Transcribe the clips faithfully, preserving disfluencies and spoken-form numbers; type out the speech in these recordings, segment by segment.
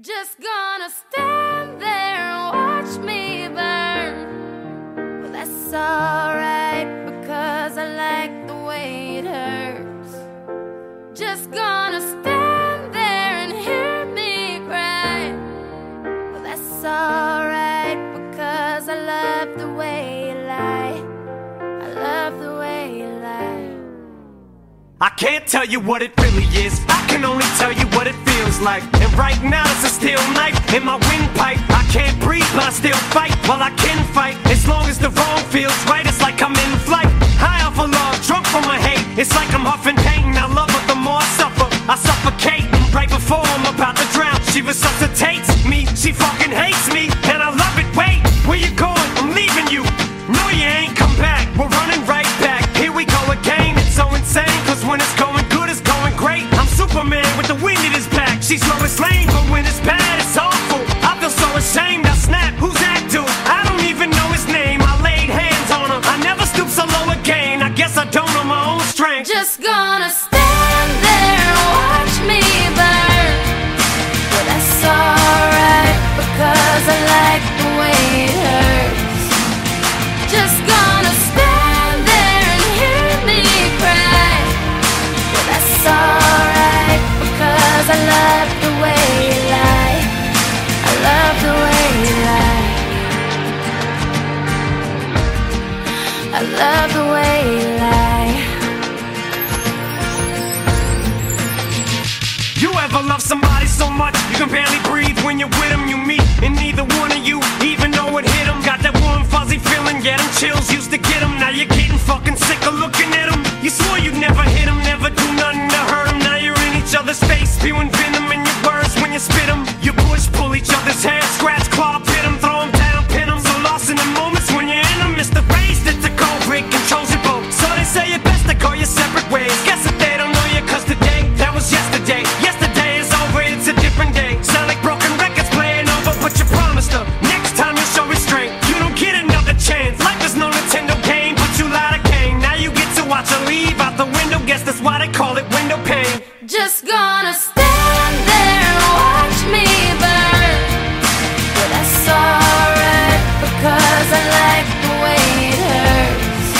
Just gonna stand there and watch me burn. Well, that's alright, because I like the way it hurts. Just gonna stand there and hear me cry. Well, that's alright, because I love the way you lie. I love the way you lie. I can't tell you what it really is, I can only tell you what it feels like. And right now it's a steel knife in my windpipe. I can't breathe but I still fight. Well, I can fight as long as the wrong feels right. It's like I'm in flight, high off a log, drunk from my hate. It's like I'm huffing pain, I love her, the more I suffer I suffocate. Right before I'm about to drown, she resuscitates me. She fucking hates me and I love it. Wait, where you going? I'm leaving you. No, you ain't come back. We're running right back. Here we go again. It's so insane, cause when it's going good, it's going great. I'm Superman with the wind in his back. She's lowest lane, but when it's bad, it's awful. I feel so ashamed, I snap. Who's that dude? I don't even know his name. I laid hands on him. I never stoop so low again. I guess I don't know my own strength. Just gonna stand there and watch me burn. Well, that's alright, because I like the way it hurts. Just gonna stand there and hear me cry. Well, that's alright, because I love the way you lie. I love the way you lie. I love the way you lie. You ever love somebody so much you can barely breathe? When you're with them you meet, and neither one of you even know it hit them. Got that warm fuzzy feeling, yeah, them chills used to get them. Now you're getting fucking sick of looking at them. You swore you'd never hit them, never do nothing to hurt them. Now you're in each other's face, spewing venom in your words when you spit them. You push, pull each other's hair, scratch, claw, pit them, throw them down, pin them. So lost in the moments when you're in them. It's the race that the culprit controls your boat. So they say it best to go your separate ways. Guess if they don't know you, cause today, that was yesterday. Yesterday is over, it's a different day. Sound like broken records playing over, but you promised them next time you'll show restraint. You don't get another chance. Life is no Nintendo game, but you lied again. Now you get to watch her leave out the window. Guess that's why they call it window pane. Just gonna stand there and watch me burn. Well, that's alright, because I like the way it hurts.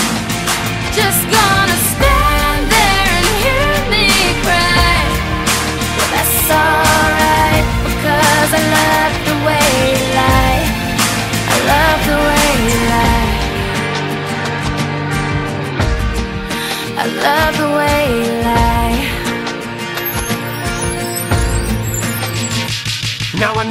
Just gonna stand there and hear me cry. Well, that's alright, because I love the way you lie. I love the way you lie. I love the way you lie. Now I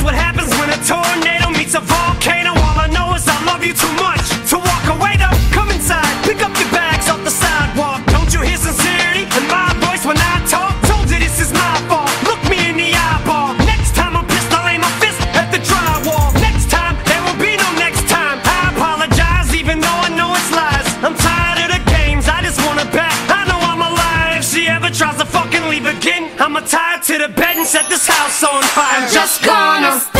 what happens when a tornado meets a volcano. All I know is I love you too much to walk away though. Come inside, pick up your bags off the sidewalk. Don't you hear sincerity in my voice when I talk? Told you this is my fault. Look me in the eyeball. Next time I'm pissed, I'll aim my fist at the drywall. Next time, there will be no next time. I apologize even though I know it's lies. I'm tired of the games, I just want it back. I know I'm alive. If she ever tries to fucking leave again, I'ma tie her to the bed and set this house on fire. I'm just gonna